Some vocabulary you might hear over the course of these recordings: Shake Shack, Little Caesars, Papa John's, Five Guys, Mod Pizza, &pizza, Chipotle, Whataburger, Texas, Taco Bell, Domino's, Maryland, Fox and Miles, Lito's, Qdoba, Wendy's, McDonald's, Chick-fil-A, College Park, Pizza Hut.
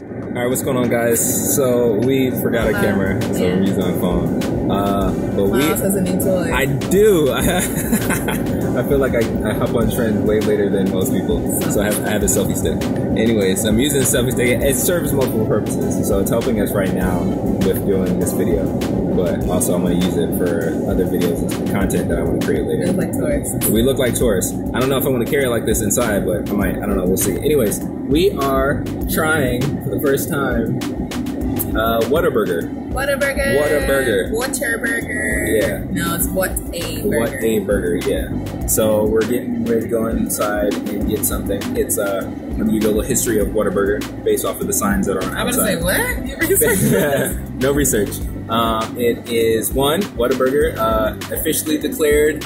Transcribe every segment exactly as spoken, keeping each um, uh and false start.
Alright, what's going on, guys? So we forgot a camera, so yeah. We're using our phone. Uh, but My we, house has a new toy. I do. I feel like I, I hop on trends way later than most people, so I have, I have a selfie stick. Anyways, I'm using the selfie stick. It serves multiple purposes, so it's helping us right now with doing this video. But also, I'm going to use it for other videos and content that I want to create later. We look like tourists. We look like tourists. I don't know if I'm going to carry it like this inside, but I might. I don't know. We'll see. Anyways, we are trying for the first time uh, Whataburger. Whataburger. Whataburger. Whataburger. Yeah. No, it's what a burger. What a burger. Yeah. So we're getting ready to go inside and get something. It's a. Uh, I'm gonna give you a little history of Whataburger based off of the signs that are on outside. I'm gonna say what? You research? No research. Um, it is one Whataburger uh, officially declared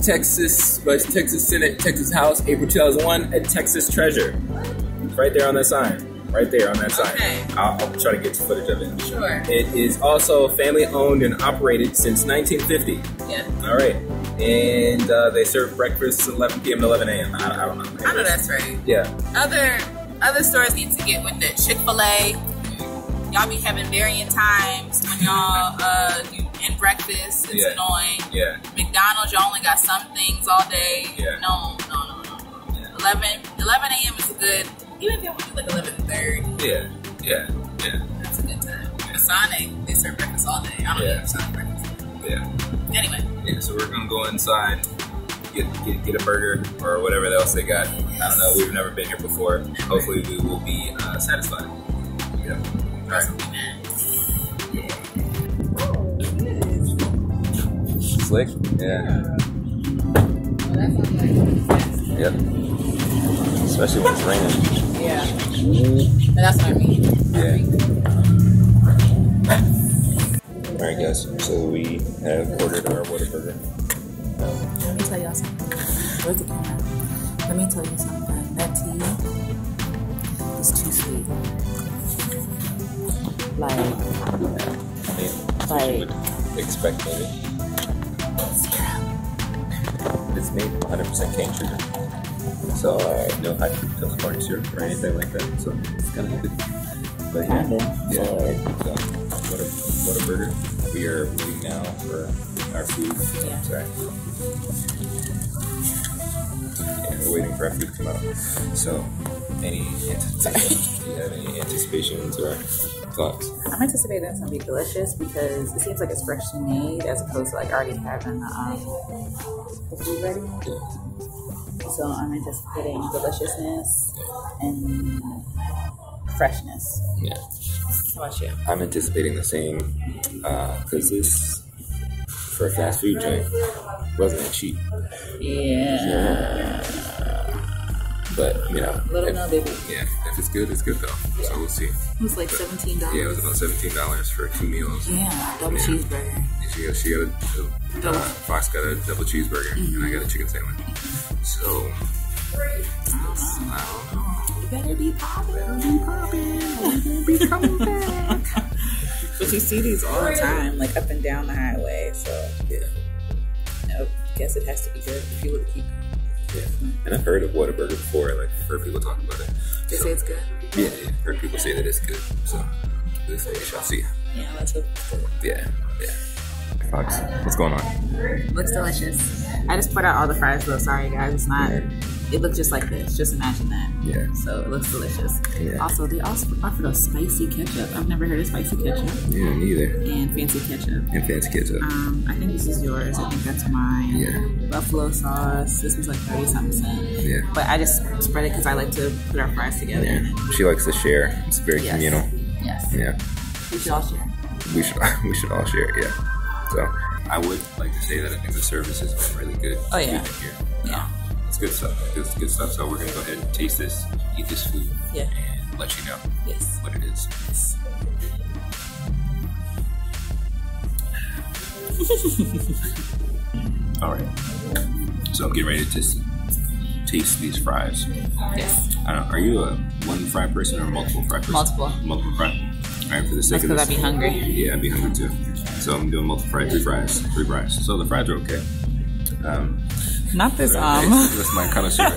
Texas by Texas Senate, Texas House, April two thousand one, a Texas treasure. What? Right there on that sign. Right there on that sign. Okay. I'll, I'll try to get footage of it. Sure. It is also family owned and operated since nineteen fifty. Yeah. All right. And uh, they serve breakfast at eleven p m to eleven a m I, I don't know. Anyways. I know that's right. Yeah. Other other stores need to get with the Chick-fil-A. Y'all be having varying times when y'all uh, do in breakfast. It's yeah. annoying. Yeah. McDonald's, y'all only got some things all day. Yeah. No, no, no, no. Yeah. eleven a m is a good. Even if y'all do like eleven thirty. Yeah. Yeah. Yeah. That's a good time. Yeah. Sonic, they serve breakfast all day. I don't yeah. eat Sonic breakfast. Yeah. Anyway. Yeah, so we're gonna go inside, get, get get a burger or whatever else they got. Yes. I don't know. We've never been here before. Never. Hopefully, we will be uh, satisfied. Yeah. All right. Slick. Yeah. Well, yep. Especially when it's raining. Yeah. Mm-hmm. But that's what I mean. Yeah. I mean. Alright, guys, so we have ordered our Whataburger. Let me tell y'all something. Where's the camera? Let me tell you something. That tea is too sweet. Like, yeah. like, like expect maybe. Syrup. It's made from one hundred percent cane sugar. So, uh, no high fructose corn syrup or anything like that. So, it's kind of good. But yeah, yeah. yeah. Right. So, What a, what a burger. We are waiting now for our food. Yeah. I'm sorry. Yeah, we're waiting for our food to come out. So, any anticipation? Do you have any anticipations or thoughts? I'm anticipating that's going to be delicious because it seems like it's freshly made as opposed to like already having the, um, the food ready. Yeah. So I'm anticipating deliciousness yeah. and freshness. Yeah. How about you? I'm anticipating the same because uh, this for a fast food joint wasn't that cheap. Yeah. yeah. But you know, little if, no baby. Yeah, if it's good, it's good though. Yeah. So we'll see. It was like but, seventeen dollars. Yeah, it was about seventeen dollars for two meals. Yeah, double yeah. cheeseburger. She got, she got a uh, Fox got a double cheeseburger, mm-hmm. and I got a chicken sandwich. Mm-hmm. So. I don't know. Better be poppin', better be poppin', better be coming back. But you see these all the time, like up and down the highway, so yeah. I guess it has to be good for people to keep going. Yeah, and I've heard of Whataburger before, like heard people talking about it. They so, say it's good. Yeah, yeah, heard people say that it's good, so we shall see. Yeah, let's hope it's good. Yeah, yeah. Fox, what's going on? Looks delicious. I just put out all the fries though, sorry guys, it's not. Yeah. It looks just like this. Just imagine that. Yeah. So it looks delicious. Yeah. Also, they also offer those spicy ketchup. I've never heard of spicy ketchup. Yeah, neither. And fancy ketchup. And fancy ketchup. Um, I think this is yours. I think that's mine. Yeah. Buffalo sauce. This was like thirty something. Yeah. But I just spread it because I like to put our fries together. Yeah. And she likes to share. It's very yes. communal. Yes. Yeah. We should all share. We should. We should all share. Yeah. So I would like to say that I think the service has been really good. Oh yeah. Here. Yeah. It's good stuff. It's good stuff. So we're gonna go ahead and taste this, eat this food, yeah. and let you know yes. what it is. Yes. All right. So I'm getting ready to taste, taste these fries. Yes. I don't. Are you a one fry person or a multiple fry person? Multiple. Multiple fry. All right. For the sake That's of this, I'd be hungry. Yeah, I'd be hungry too. So I'm doing multiple fry, three fries, three fries. So the fries are okay. Um, Not this um. That's my kind of syrup.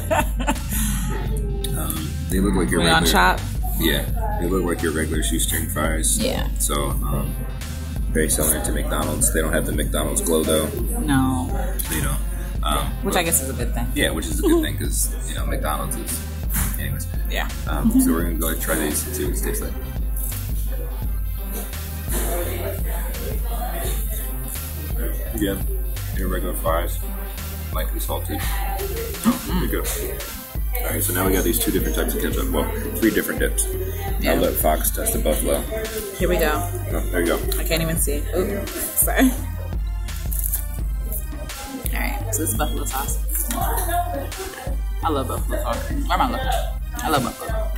um, they look like your regular. We on chop. Yeah, they look like your regular shoestring fries. Yeah. So, um, very similar to McDonald's. They don't have the McDonald's glow, though. No. They don't. Um, which but, I guess is a good thing. Yeah, which is a good thing, because, you know, McDonald's is... Anyways. Yeah. Um, mm-hmm. So we're going to go ahead and try these and see what it tastes like. Yeah, they're regular fries, lightly salted. Pretty good. All right, so now we got these two different types of ketchup. Well, three different dips. Yeah. I'll let Fox test the buffalo. Here we go. Oh, there you go. I can't even see. Ooh, sorry. All right, so this is buffalo sauce. I love buffalo sauce. Where am I looking? I love buffalo.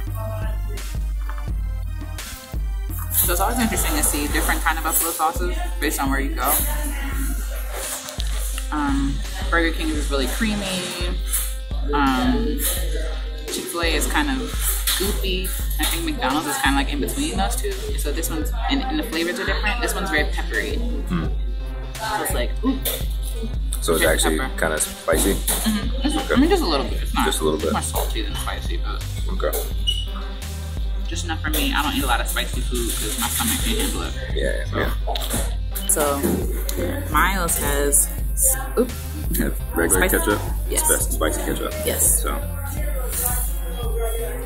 So it's always interesting to see different kind of buffalo sauces based on where you go. Um, Burger King is really creamy. Um, Chick-fil-A is kind of goopy. I think McDonald's is kind of like in between those two. So this one's, and, and the flavors are different. This one's very peppery. Mm. So it's like, ooh. So it's actually kind of spicy? Mm-hmm. Okay. I mean, just a little bit. It's not, just a little bit. It's more salty than spicy, but. Okay. Just enough for me. I don't eat a lot of spicy food because my stomach can't handle it. Yeah, so. yeah. So, Miles has. Oop. Yeah, regular spicy ketchup. Yes. It's best spicy ketchup. Yes. So,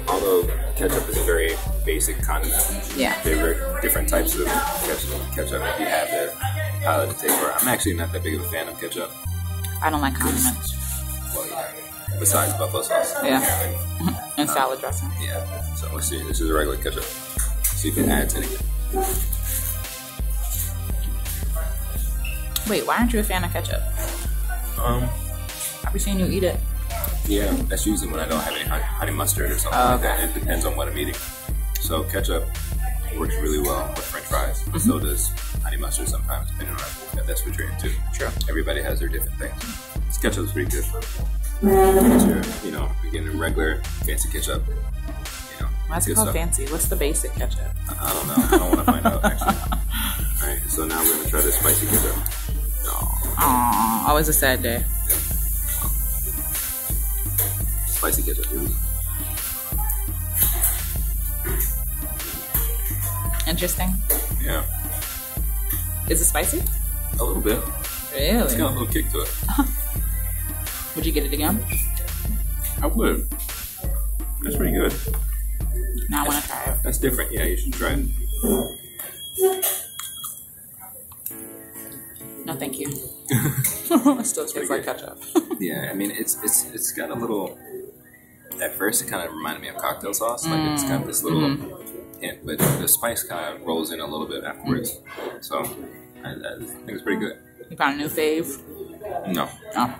although ketchup is a very basic condiment, yeah, favorite different types of ketchup. Ketchup, if you have the palate to take for. I'm actually not that big of a fan of ketchup. I don't like condiments. Well, yeah. Besides buffalo sauce. Yeah. yeah. And um, salad dressing. Yeah. So let's see. This is a regular ketchup. See if it adds anything. Wait, why aren't you a fan of ketchup? Um, I've been seeing you eat it. Yeah, that's usually when I don't have any honey mustard or something uh, like that. It depends on what I'm eating. So ketchup works really well with French fries. Mm-hmm. So does honey mustard sometimes, depending on if that's what you're into. Sure. Everybody has their different things. This ketchup's pretty good. Mm-hmm. You know, you're getting regular fancy ketchup. You know, why is it called fancy? What's the basic ketchup? I, I don't know. I don't want to find out, actually. All right, so now we're gonna try the spicy ketchup. Aww, always a sad day. Yeah. Spicy ketchup, here we go. Interesting. Yeah. Is it spicy? A little bit. Really? It's got a little kick to it. Would you get it again? I would. That's pretty good. Now I want to try it. That's different. Yeah, you should try it. No, thank you. It still tastes like ketchup. Yeah, I mean, it's it's it's got a little. At first, it kind of reminded me of cocktail sauce. Mm. Like it's got this little mm-hmm. hint, but the spice kind of rolls in a little bit afterwards. Mm. So I, I think it's pretty good. You found a new fave? No. Oh.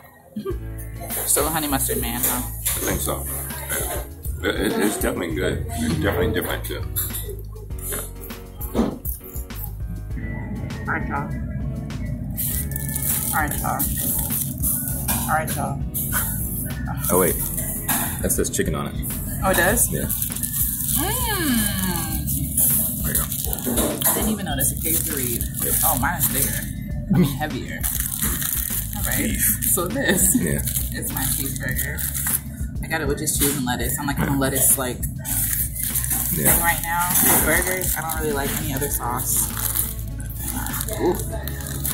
Still a honey mustard man, huh? I think so. It, it, it's definitely good. It's definitely different too. My God. Alright, y'all. Alright, y'all. Oh, wait. That says chicken on it. Oh, it does? Yeah. Mmm. There you go. I didn't even notice it came to read. Oh, mine is bigger. I mean, heavier. Alright. So, this yeah. is my cheeseburger. I got it with just cheese and lettuce. I'm like, I'm a lettuce, like, yeah. thing right now. Yeah. Burgers, I don't really like any other sauce. Ooh.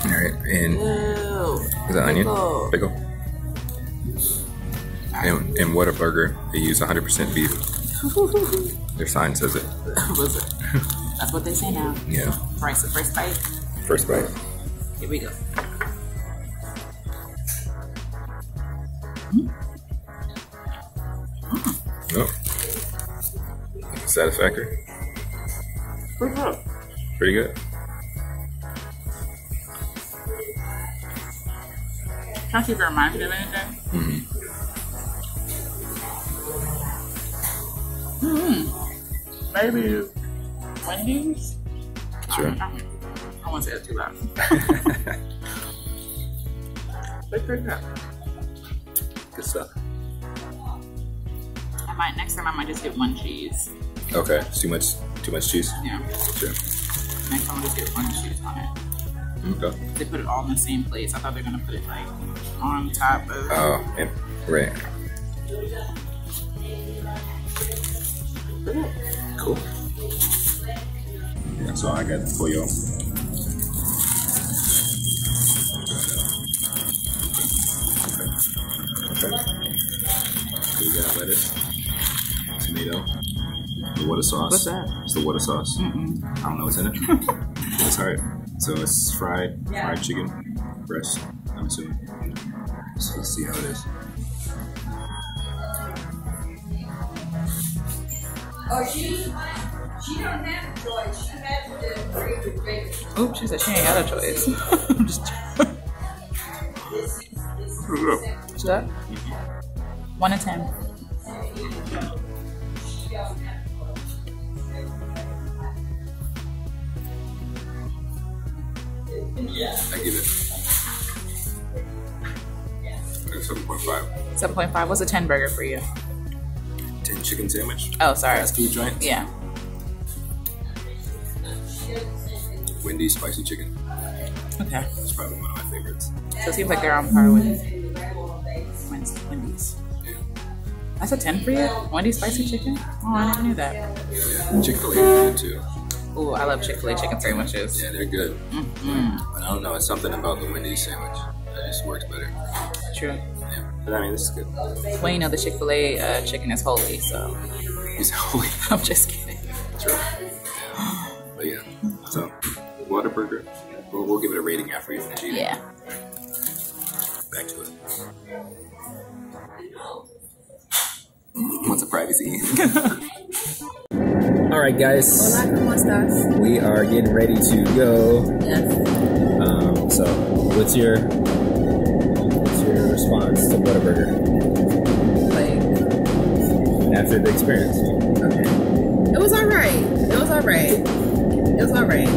All right, and Ew, is that onion? Pickle. And, and Whataburger, they use one hundred percent beef. Their sign says it. Was it? That's what they say now. Yeah. Right, so first bite? First bite. Here we go. Mm. Mm. Oh. Satisfactory? Pretty good. Pretty good. I don't know if it reminds me of anything. Mm-hmm. Mm-hmm. Maybe Wendy's? Sure. I, I, I won't say it too loud. But pretty good. Good stuff. I might, next time I might just get one cheese. Okay, too much, too much cheese? Yeah. Sure. Next time I'll just get one cheese on it. Okay. They put it all in the same place. I thought they were gonna put it like on top of. Oh, and right. Cool. cool. That's all I got for y'all. Okay. So we got lettuce, tomato, the water sauce. What's that? It's the water sauce. Mm-hmm. I don't know what's in it. It's hard. So it's fried, yeah. fried chicken, breast, I'm assuming. So let's see how it is. Oh, she, she don't have a choice. She has to agree with baby. Oh, she said she ain't got a choice. I'm just What's that? One to ten. Yeah. I give it seven point five. seven point five. What's a ten burger for you? ten chicken sandwich. Oh, sorry. Fast food joint. Yeah. Wendy's spicy chicken. Okay. That's probably one of my favorites. So it seems like they're on par with Wendy's. Yeah. That's a ten for you? Wendy's spicy chicken? Oh, I never knew that. Yeah, yeah. Chick-fil-A is good too. Ooh, I love Chick-fil-A chicken sandwiches. Yeah, they're good. Mm-hmm. But I don't know, it's something about the Wendy's sandwich that just works better. True. Yeah. But I mean, this is good. Well, you know, the Chick-fil-A uh, chicken is holy, so. It's holy. I'm just kidding. True. Yeah. But yeah, so, Whataburger. We'll, we'll give it a rating after you finish eating. Yeah. Back to it. Wants a privacy. Alright, guys. Hola, ¿cómo estás? We are getting ready to go. Yes. Um, so, what's your. Your response to Whataburger? Like after the experience. Okay. It was alright. It was alright. It was alright.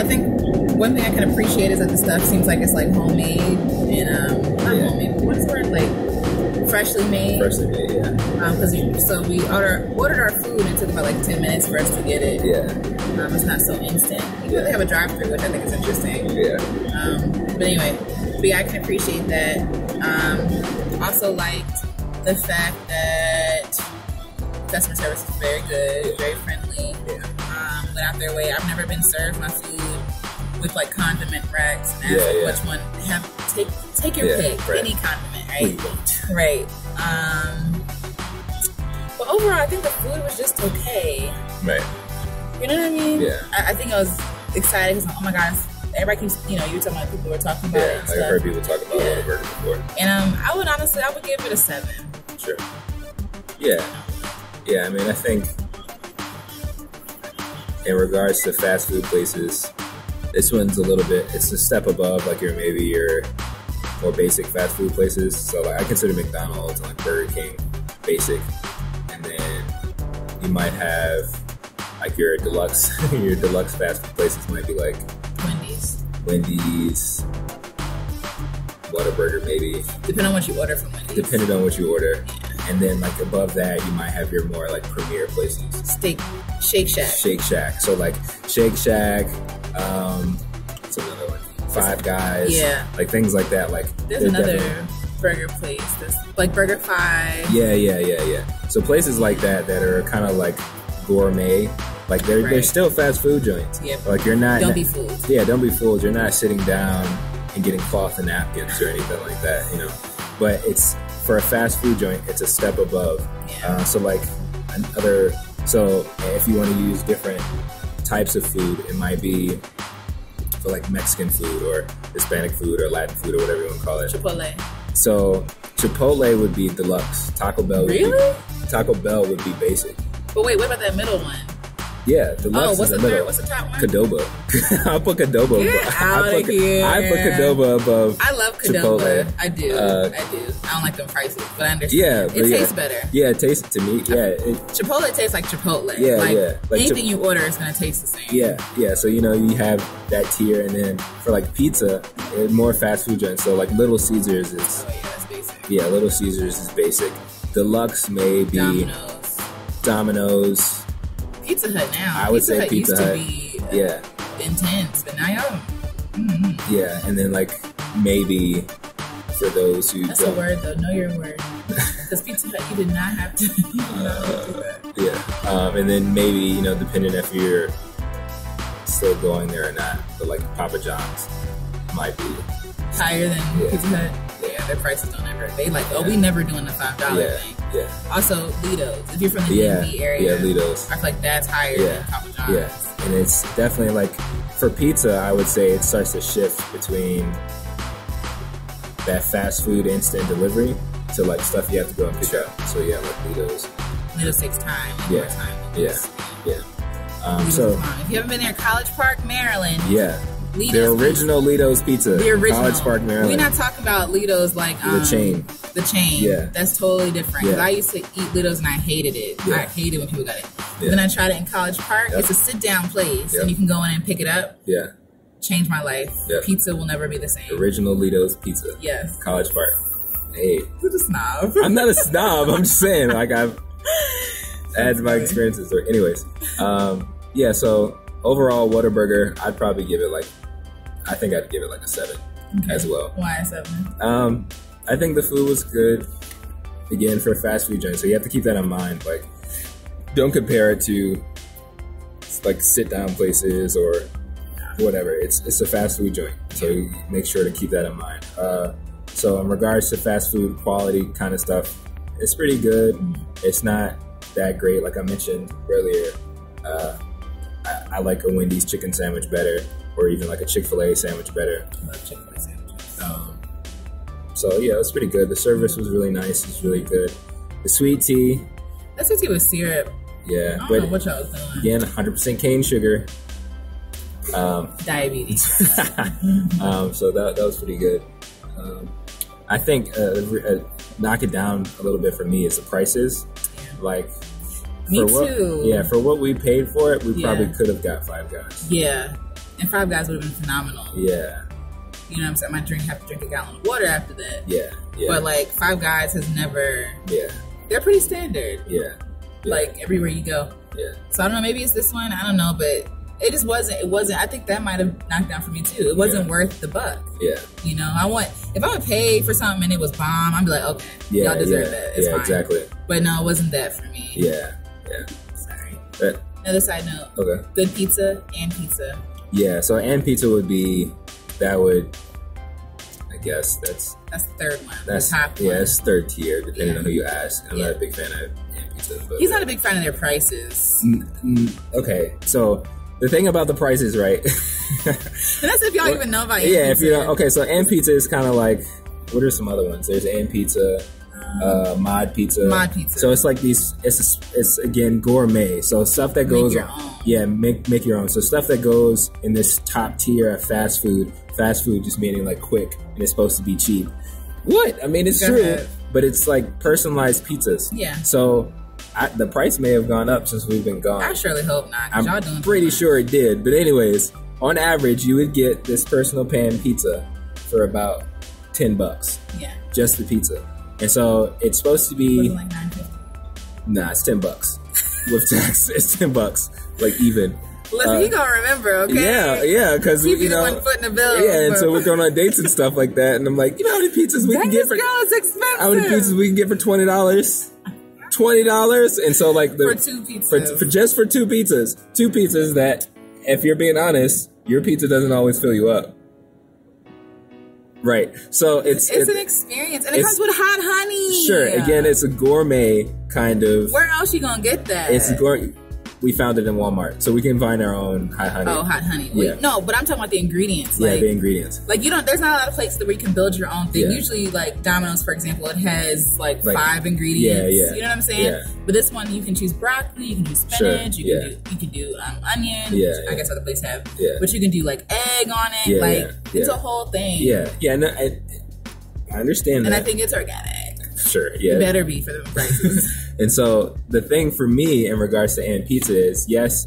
I think one thing I can appreciate is that the stuff seems like it's like homemade and um not yeah. homemade, but what is the word? Like freshly made. Freshly made, yeah. Um, because so we order, ordered our food and it took about like ten minutes for us to get it. Yeah. Um, it's not so instant. You yeah. They have a drive-through, which I think is interesting. Yeah. Um, but anyway. But yeah, I can appreciate that. Um, also liked the fact that customer service is very good, very friendly. Yeah. Um, went out their way. I've never been served my food with like condiment racks and asked yeah, yeah. which one. Have take take your yeah, pick, right. any condiment, right? Right. Um, but overall, I think the food was just okay. Right. You know what I mean? Yeah. I, I think I was excited because oh my god. Everybody keeps, you know, you were talking about people were talking about yeah, it. Yeah, I've heard people talking about yeah. Whataburger before. And um, I would honestly, I would give it a seven. Sure. Yeah. Yeah, I mean, I think in regards to fast food places, this one's a little bit, it's a step above, like your maybe your more basic fast food places. So like, I consider McDonald's and like Burger King basic. And then you might have like your deluxe, your deluxe fast food places might be like, Wendy's, Whataburger maybe. Depending on what you order from Wendy's. Depending on what you order. Yeah. And then like above that, you might have your more like premier places. Steak, Shake Shack. Shake Shack. So like Shake Shack, um, what's another one? Five Guys. Yeah. Like things like that. Like There's another burger place. That's like Burger Five. Yeah, yeah, yeah, yeah. So places like that that are kind of like gourmet. Like they're right. they're still fast food joints. Yeah. Like you're not. Don't be fooled. Yeah, don't be fooled. You're not sitting down and getting cloth and napkins or anything like that, you know. But it's for a fast food joint, it's a step above. Yeah. Uh, so like another. So if you want to use different types of food, it might be for like Mexican food or Hispanic food or Latin food or whatever you want to call it. Chipotle. So Chipotle would be deluxe. Taco Bell. Would really? Be, Taco Bell would be basic. But wait, what about that middle one? Yeah, the left. Oh, what's the, the third? What's the top one? Qdoba. I'll put Qdoba. Get above. Out I put, of here. I put Qdoba above. I love Qdoba. Chipotle. I do. Uh, I do. I don't like them prices, but I understand. Yeah, but it yeah. tastes better. Yeah, it tastes to me. Yeah, it, Chipotle tastes like Chipotle. Yeah, like, yeah. Like anything you order is gonna taste the same. Yeah, yeah. So you know you have that tier, and then for like pizza, more fast food joints. So like Little Caesars is. Oh yeah, that's basic. Yeah, Little Caesars is basic. Deluxe maybe. Domino's. Domino's. Pizza Hut now. I would Pizza say Hut Pizza Hut. Used to be yeah. intense, but now y'all. Mm-hmm. Yeah, and then like maybe for those who that's don't. A word though. Know your word. Because Pizza Hut, you did not have to. uh, not have to do that. Yeah. Um, and then maybe, you know, depending if you're still going there or not, but like Papa John's might be higher than yeah. Pizza Hut. Yeah, their prices don't ever. They like, oh, yeah. we never doing the five dollar yeah. thing. Yeah. Also, Lito's. If you're from the yeah. D M V area, yeah, Lito's. I feel like that's higher yeah. than Papa John's. Yeah, and it's definitely like for pizza, I would say it starts to shift between that fast food instant delivery to like stuff you have to go and pick up. So yeah, like Lito's. Lito's takes time. Yeah. More time yeah. Yeah. Yeah. Um, so if you haven't been there, College Park, Maryland. Yeah. Lito's the original pizza. Lito's Pizza. The original. College Park, Maryland. We're not talking about Lito's like um, the chain. The chain. Yeah. That's totally different. Because yeah. I used to eat Lito's and I hated it. Yeah. I hated when people got it. Yeah. Then I tried it in College Park. Yep. It's a sit down place. Yep. And you can go in and pick it up. Yeah. Changed my life. Yep. Pizza will never be the same. Original Lito's Pizza. Yes. College Park. Hey. You're a snob. I'm not a snob. I'm just saying. Like, I've added to my experiences. Or anyways. Um, yeah, so overall, Whataburger, I'd probably give it like, I think I'd give it like a seven okay. as well. Why a seven? Um, I think the food was good, again, for a fast food joint. So you have to keep that in mind. Like, don't compare it to like sit down places or whatever. It's it's a fast food joint. So you make sure to keep that in mind. Uh, so in regards to fast food quality kind of stuff, it's pretty good. Mm-hmm. It's not that great. Like I mentioned earlier, uh, I, I like a Wendy's chicken sandwich better. Or even like a Chick-fil-A sandwich better. I love Chick-fil-A sandwiches. Um, so yeah, it was pretty good. The service was really nice. It was really good. The sweet tea. That sweet tea was syrup. Yeah. I don't but know what y'all was doing. Again, one hundred percent cane sugar. Um, Diabetes. um, so that, that was pretty good. Um, I think uh, uh, knock it down a little bit for me is the prices. Yeah. Like. Me for too. What, yeah, for what we paid for it, we yeah. probably could have got Five Guys. Yeah. And Five Guys would have been phenomenal. Yeah. You know what I'm saying? I might drink, have to drink a gallon of water after that. Yeah. yeah. But like Five Guys has never. Yeah. They're pretty standard. Yeah. yeah. Like everywhere you go. Yeah. So I don't know. Maybe it's this one. I don't know. But it just wasn't. It wasn't. I think that might have knocked down for me too. It wasn't yeah. worth the buck. Yeah. You know, I want. If I would pay for something and it was bomb, I'd be like, okay, yeah, y'all deserve yeah, that. It's yeah, fine. Exactly. But no, it wasn't that for me. Yeah. Yeah. Sorry. But, another side note. Okay. Good pizza and pizza. Yeah, so and pizza would be, that would, I guess that's... That's the third one, that's, the top yeah, one. Yeah, it's third tier, depending yeah. on who you ask. I'm yeah. not a big fan of and pizza. But he's not a big fan of their prices. Okay, so the thing about the prices, right? And that's if y'all well, even know about and yeah, pizza. If you don't, okay, so and pizza is kind of like, what are some other ones? There's and pizza, um, uh, Mod Pizza. Mod Pizza. So it's like these, it's, it's again, gourmet. So stuff that goes on. Yeah, make make your own. So stuff that goes in this top tier of fast food. Fast food just meaning like quick and it's supposed to be cheap. What? I mean, it's true, ahead. But it's like personalized pizzas. Yeah. So I, the price may have gone up since we've been gone. I surely hope not. I'm y'all doing pretty sure it did. But anyways, on average, you would get this personal pan pizza for about ten bucks. Yeah. Just the pizza, and so it's supposed to be. Like nah, it's ten bucks with tax. It's ten bucks. Like even. Listen, uh, you gonna remember, okay? Yeah, yeah, because you, you know, one foot in the bill. Yeah, and so we're going on dates and stuff like that, and I'm like, you know how many pizzas we that can get for? Girl's expensive. How many pizzas we can get for twenty dollars? Twenty dollars, and so like the for two pizzas, for, for just for two pizzas, two pizzas that, if you're being honest, your pizza doesn't always fill you up. Right, so it's it's, it's an experience, and it comes with hot honey. Sure, again, it's a gourmet kind of. Where else you gonna get that? It's gourmet. We found it in Walmart, so we can find our own hot honey. Oh, hot honey! Yeah. We, no, but I'm talking about the ingredients. Like, yeah, the ingredients. Like you don't. There's not a lot of places where you can build your own thing. Yeah. Usually, like Domino's, for example, it has like, like five ingredients. Yeah, yeah. You know what I'm saying? Yeah. But this one, you can choose broccoli, you can do spinach, sure. you can yeah. do you can do um, onion. Yeah, which yeah. I guess other places have. Yeah. But you can do like egg on it. Yeah, like yeah. it's yeah. a whole thing. Yeah, yeah. No, I, I understand that, and I think it's organic. Sure. Yeah. You better be for the prices. And so the thing for me in regards to and pizza is yes,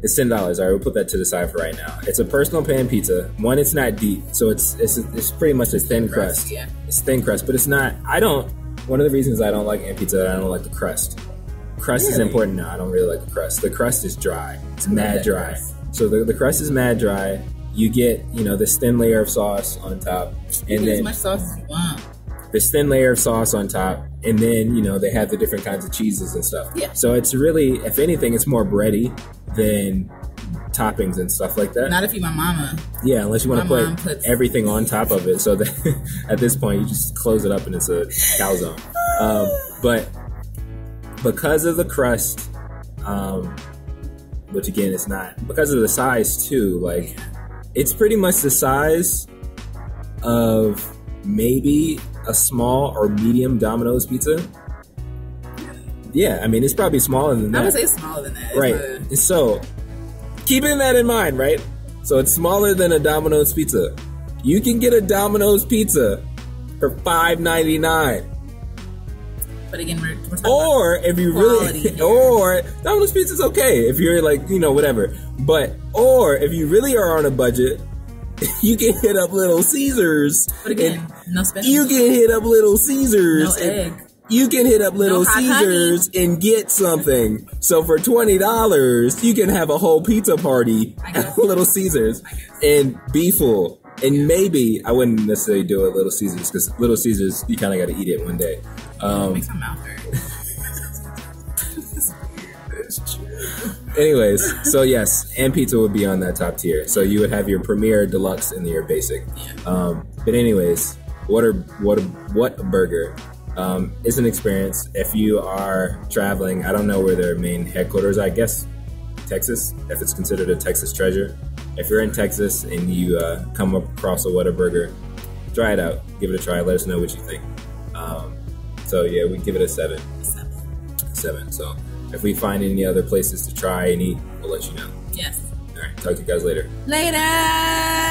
it's ten dollars. All right, we'll put that to the side for right now. It's a personal pan pizza. One, it's not deep, so it's it's it's pretty much a thin, thin crust. crust. Yeah. It's thin crust, but it's not. I don't. One of the reasons I don't like and pizza, I don't like the crust. Crust really? Is important. No, I don't really like the crust. The crust is dry. It's I mad dry. Crust. So the the crust is mad dry. You get you know this thin layer of sauce on top, you and get then as much sauce as you want. This thin layer of sauce on top, And then, you know, they have the different kinds of cheeses and stuff. Yeah. So it's really, if anything, it's more bready than toppings and stuff like that. Not if you my mama. Yeah, unless you want to put everything on top of it. So that at this point, you just close it up and it's a calzone. um, but because of the crust, um, which again, it's not, because of the size too, like, it's pretty much the size of maybe a small or medium Domino's pizza. Yeah, I mean, it's probably smaller than that. I would say smaller than that. Right. A... So, keeping that in mind, right? So, it's smaller than a Domino's pizza. You can get a Domino's pizza for five ninety-nine. But again, we're, we're talking or about if you really, or Domino's pizza's okay if you're like, you know, whatever. But, or if you really are on a budget, you can hit up Little Caesars. But again, and no spinach. You can hit up Little Caesars. No egg. You can hit up Little no Caesars honey. and get something. So for twenty dollars, you can have a whole pizza party at Little Caesars and be full. And maybe, I wouldn't necessarily do it at Little Caesars because Little Caesars, you kind of got to eat it one day. Um, Make some mouth hurt. Anyways, so yes, and pizza would be on that top tier. So you would have your premier, deluxe, and your basic. Yeah. Um, but anyways, what a what a what a burger um, is an experience. If you are traveling, I don't know where their main headquarters. I guess Texas, if it's considered a Texas treasure. If you're in Texas and you uh, come across a Whataburger, try it out, give it a try. Let us know what you think. Um, so yeah, we give it a seven. Seven. Seven. So. If we find any other places to try and eat, we'll let you know. Yes. All right. Talk to you guys later. Later.